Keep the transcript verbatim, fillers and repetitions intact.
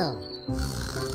Oh.